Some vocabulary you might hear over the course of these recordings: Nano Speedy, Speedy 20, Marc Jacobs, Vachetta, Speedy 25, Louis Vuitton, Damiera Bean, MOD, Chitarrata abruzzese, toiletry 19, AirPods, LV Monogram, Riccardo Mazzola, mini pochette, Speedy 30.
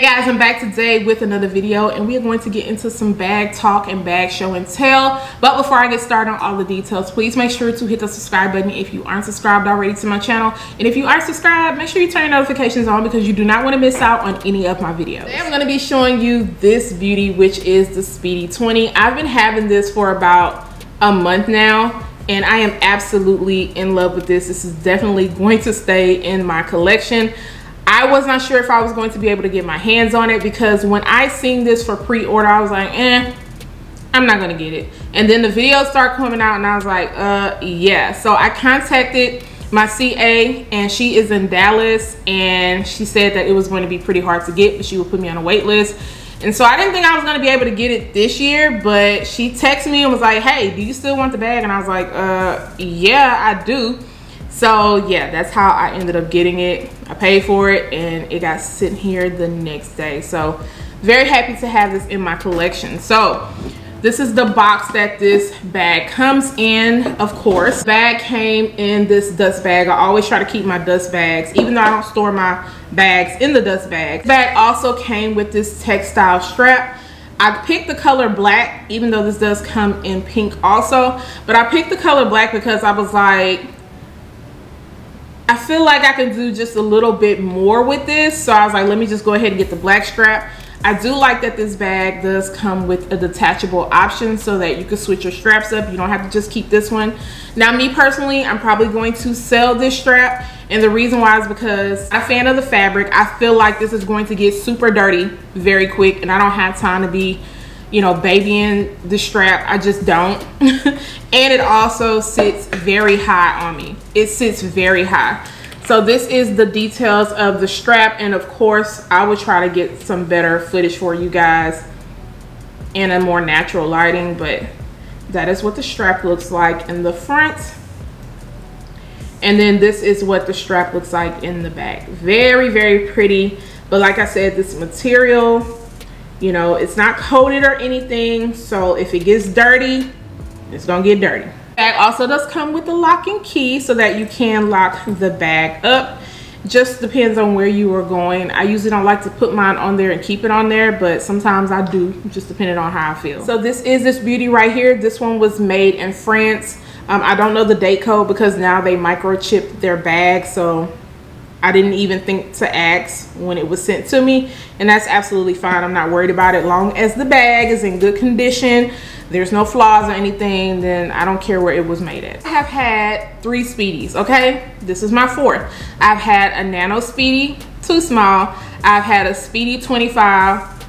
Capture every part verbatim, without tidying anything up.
Hey guys, I'm back today with another video, and we are going to get into some bag talk and bag show and tell. But before I get started on all the details, please make sure to hit the subscribe button if you aren't subscribed already to my channel. And if you are subscribed, make sure you turn your notifications on because you do not want to miss out on any of my videos. Today I'm going to be showing you this beauty, which is the Speedy twenty. I've been having this for about a month now, and I am absolutely in love with this. This is definitely going to stay in my collection. I was not sure if I was going to be able to get my hands on it because when I seen this for pre-order, I was like, eh, I'm not gonna get it. And then the videos start coming out and I was like, uh, yeah. So I contacted my C A, and she is in Dallas, and she said that it was going to be pretty hard to get, but she would put me on a wait list. And so I didn't think I was gonna be able to get it this year, but she texted me and was like, hey, do you still want the bag? And I was like, uh, yeah, I do. So yeah, that's how I ended up getting it. I paid for it and it got sent here the next day. So very happy to have this in my collection. So this is the box that this bag comes in, of course. The bag came in this dust bag. I always try to keep my dust bags, even though I don't store my bags in the dust bag. The bag also came with this textile strap. I picked the color black, even though this does come in pink also, but I picked the color black because I was like, I feel like I can do just a little bit more with this. So I was like, let me just go ahead and get the black strap. I do like that this bag does come with a detachable option so that you can switch your straps up. You don't have to just keep this one. Now, me personally, I'm probably going to sell this strap. And the reason why is because I'm a fan of the fabric. I feel like this is going to get super dirty very quick, and I don't have time to be, you know, babying the strap. I just don't. And it also sits very high on me. It sits very high. So this is the details of the strap, and of course I will try to get some better footage for you guys in a more natural lighting, but that is what the strap looks like in the front. And then this is what the strap looks like in the back. Very, very pretty. But like I said, this material, you know, it's not coated or anything, so if it gets dirty, it's gonna get dirty. Bag also does come with the lock and key so that you can lock the bag up. Just depends on where you are going. I usually don't like to put mine on there and keep it on there, but sometimes I do, just depending on how I feel. So this is this beauty right here. This one was made in France. Um, I don't know the date code because now they microchip their bag, so I didn't even think to ask when it was sent to me, and that's absolutely fine. I'm not worried about it. Long as the bag is in good condition, there's no flaws or anything, then I don't care where it was made at. I have had three Speedies, okay? This is my fourth. I've had a Nano Speedy, too small. I've had a Speedy twenty-five,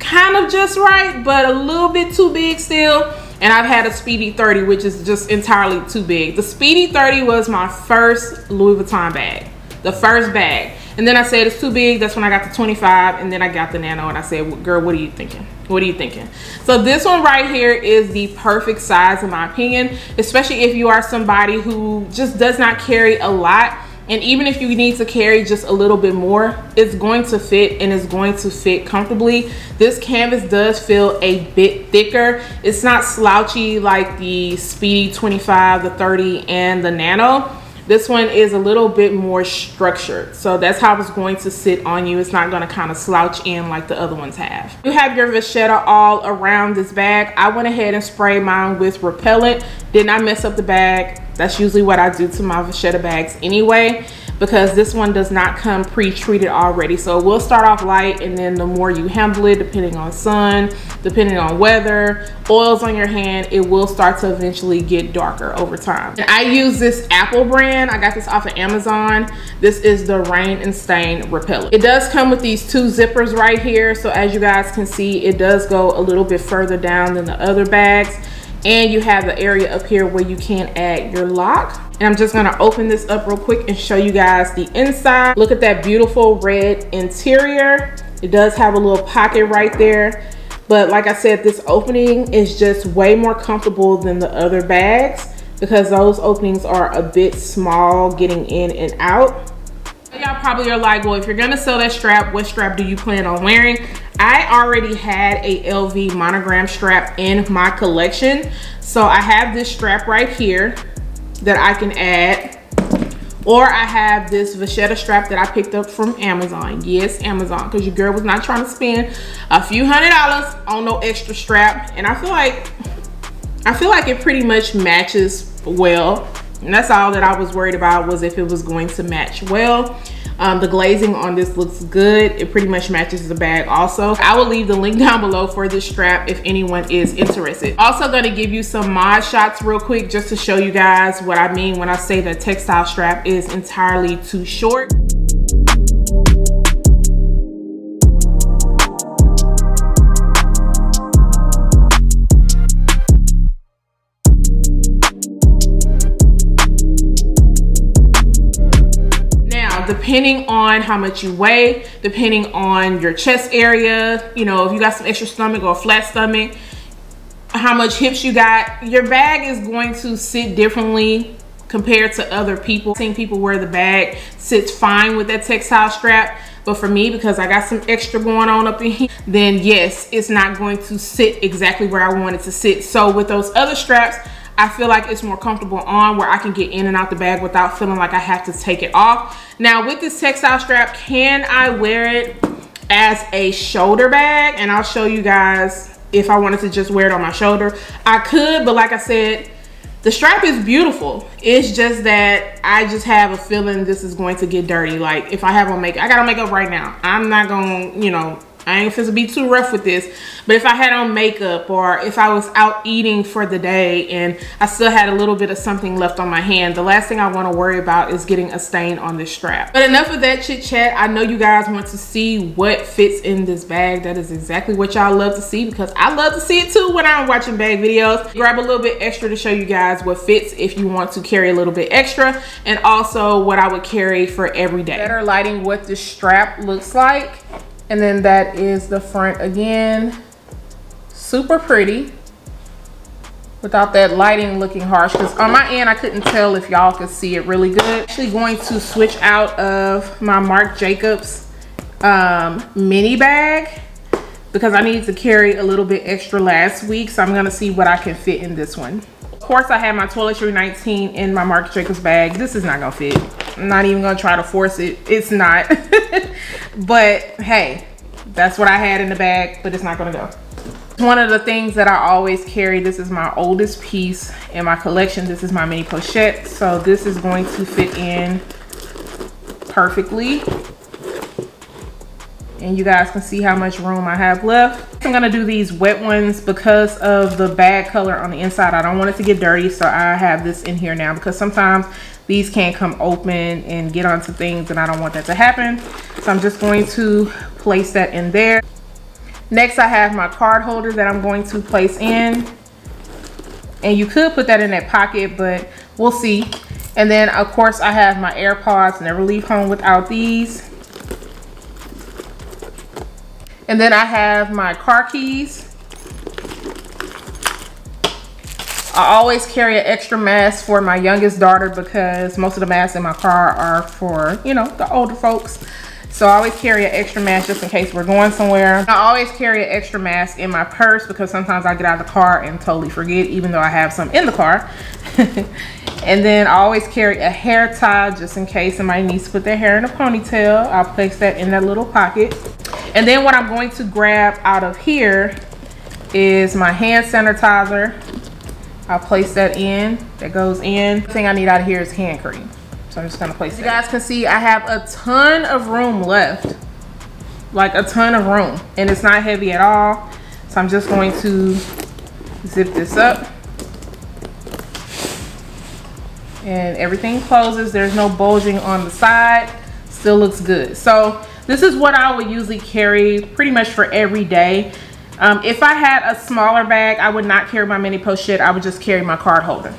kind of just right, but a little bit too big still. And I've had a Speedy thirty, which is just entirely too big. The Speedy thirty was my first Louis Vuitton bag. The first bag, and then I said it's too big. That's when I got the twenty-five, and then I got the Nano, and I said, well, girl, what are you thinking? What are you thinking? So this one right here is the perfect size in my opinion, especially if you are somebody who just does not carry a lot, and even if you need to carry just a little bit more, it's going to fit, and it's going to fit comfortably. This canvas does feel a bit thicker. It's not slouchy like the Speedy twenty-five, the thirty, and the Nano. This one is a little bit more structured. So that's how it's going to sit on you. It's not gonna kind of slouch in like the other ones have. You have your Vachetta all around this bag. I went ahead and sprayed mine with repellent. Did not mess up the bag. That's usually what I do to my Vachetta bags anyway, because this one does not come pre-treated already. So we'll start off light, and then the more you handle it, depending on sun, depending on weather, oils on your hand, it will start to eventually get darker over time. And I use this Apple brand. I got this off of Amazon. This is the Rain and Stain Repellent. It does come with these two zippers right here. So as you guys can see, it does go a little bit further down than the other bags. And you have the area up here where you can add your lock. And I'm just gonna open this up real quick and show you guys the inside. Look at that beautiful red interior. It does have a little pocket right there. But like I said, this opening is just way more comfortable than the other bags because those openings are a bit small getting in and out. Y'all probably are like, well, if you're gonna sell that strap, what strap do you plan on wearing? I already had a L V Monogram strap in my collection. So I have this strap right here that I can add, Or I have this Vachetta strap that I picked up from Amazon. Yes, Amazon, because your girl was not trying to spend a few hundred dollars on no extra strap. And I feel like, I feel like it pretty much matches well. And that's all that I was worried about, was if it was going to match well. Um, the glazing on this looks good. It pretty much matches the bag also. I will leave the link down below for this strap if anyone is interested. Also gonna give you some mod shots real quick just to show you guys what I mean when I say the textile strap is entirely too short. Depending on how much you weigh, depending on your chest area, you know, if you got some extra stomach or a flat stomach, how much hips you got, your bag is going to sit differently compared to other people. I've seen people where the bag sits fine with that textile strap, but for me, because I got some extra going on up in here, then yes, it's not going to sit exactly where I want it to sit. So with those other straps, I feel like it's more comfortable on, where I can get in and out the bag without feeling like I have to take it off. Now with this textile strap, can I wear it as a shoulder bag? And I'll show you guys if I wanted to just wear it on my shoulder. I could, but like I said, the strap is beautiful. It's just that I just have a feeling this is going to get dirty. Like if I have on makeup, I got on makeup right now. I'm not gonna, you know, I ain't supposed to be too rough with this, but if I had on makeup or if I was out eating for the day and I still had a little bit of something left on my hand, the last thing I want to worry about is getting a stain on this strap. But enough of that chit chat. I know you guys want to see what fits in this bag. That is exactly what y'all love to see, because I love to see it too when I'm watching bag videos. Grab a little bit extra to show you guys what fits if you want to carry a little bit extra, and also what I would carry for every day. Better lighting what the strap looks like. And then that is the front again. Super pretty. Without that lighting looking harsh, because on my end, I couldn't tell if y'all could see it really good. I'm actually going to switch out of my Marc Jacobs um, mini bag, because I needed to carry a little bit extra last week. So I'm gonna see what I can fit in this one. Of course, I have my Toiletry nineteen in my Marc Jacobs bag. This is not gonna fit. I'm not even gonna try to force it. It's not. But hey, that's what I had in the bag, but it's not gonna go. One of the things that I always carry, this is my oldest piece in my collection. This is my mini pochette. So this is going to fit in perfectly. And you guys can see how much room I have left. I'm gonna do these wet ones because of the bag color on the inside. I don't want it to get dirty, so I have this in here now, because sometimes these can come open and get onto things, and I don't want that to happen. So I'm just going to place that in there. Next, I have my card holder that I'm going to place in. And you could put that in that pocket, but we'll see. And then of course I have my AirPods. Never leave home without these. And then I have my car keys. I always carry an extra mask for my youngest daughter, because most of the masks in my car are for, you know, the older folks. So I always carry an extra mask just in case we're going somewhere. I always carry an extra mask in my purse, because sometimes I get out of the car and totally forget, even though I have some in the car. And then I always carry a hair tie just in case somebody needs to put their hair in a ponytail. I'll place that in that little pocket. And then what I'm going to grab out of here is my hand sanitizer. I'll place that in, that goes in. The thing I need out of here is hand cream. So I'm just gonna place that. You guys can see I have a ton of room left, like a ton of room, and it's not heavy at all. So I'm just going to zip this up. And everything closes. There's no bulging on the side. Still looks good. So this is what I would usually carry pretty much for every day. Um, if I had a smaller bag, I would not carry my mini pochette. I would just carry my card holder.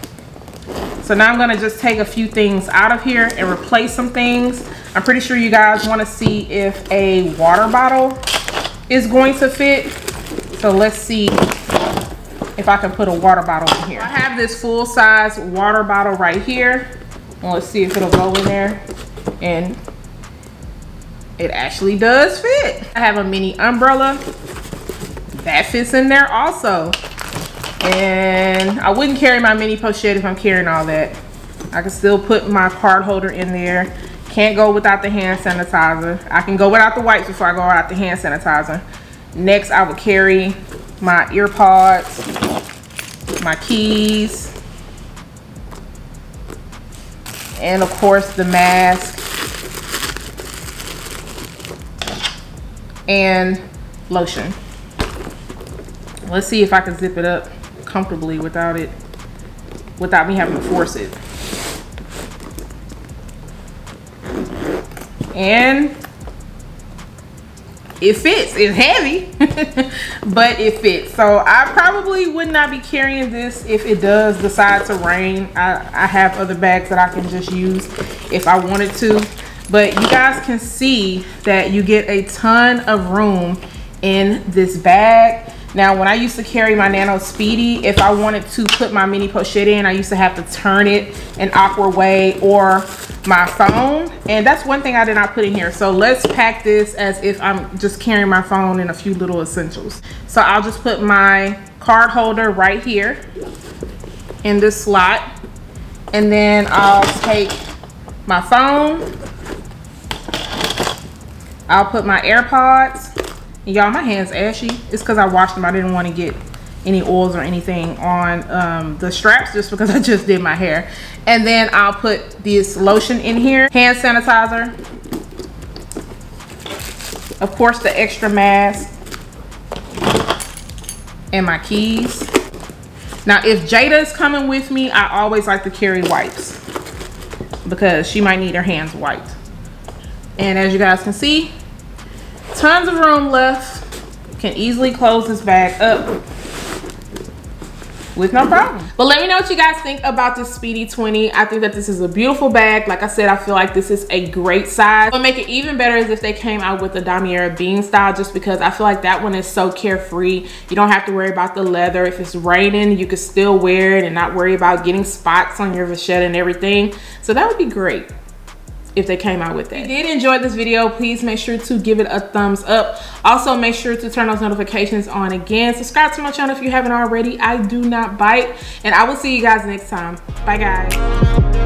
So now I'm gonna just take a few things out of here and replace some things. I'm pretty sure you guys wanna see if a water bottle is going to fit. So let's see if I can put a water bottle in here. I have this full size water bottle right here. And let's see if it'll go in there. And it actually does fit. I have a mini umbrella that fits in there also. And I wouldn't carry my mini pochette if I'm carrying all that. I can still put my card holder in there. Can't go without the hand sanitizer. I can go without the wipes before I go without the hand sanitizer. Next, I would carry my AirPods, my keys, and of course the mask. And lotion. Let's see if I can zip it up comfortably without it, without me having to force it. And it fits. It's heavy, but it fits. So I probably would not be carrying this if it does decide to rain. I, I have other bags that I can just use if I wanted to. But you guys can see that you get a ton of room in this bag. Now, when I used to carry my Nano Speedy, if I wanted to put my mini pochette in, I used to have to turn it an awkward way, or my phone. And that's one thing I did not put in here. So let's pack this as if I'm just carrying my phone and a few little essentials. So I'll just put my card holder right here in this slot. And then I'll take my phone. I'll put my AirPods. Y'all, my hand's ashy. It's because I washed them. I didn't want to get any oils or anything on um, the straps just because I just did my hair. And then I'll put this lotion in here. Hand sanitizer. Of course, the extra mask. And my keys. Now, if Jada is coming with me, I always like to carry wipes because she might need her hands wiped. And as you guys can see, tons of room left. Can easily close this bag up with no problem. But let me know what you guys think about this Speedy twenty. I think that this is a beautiful bag. Like I said, I feel like this is a great size. What would make it even better is if they came out with the Damiera Bean style, just because I feel like that one is so carefree. You don't have to worry about the leather. If it's raining, you could still wear it and not worry about getting spots on your vachetta and everything. So that would be great if they came out with that. If you did enjoy this video, please make sure to give it a thumbs up. Also, make sure to turn those notifications on again. Subscribe to my channel if you haven't already. I do not bite, and I will see you guys next time. Bye, guys.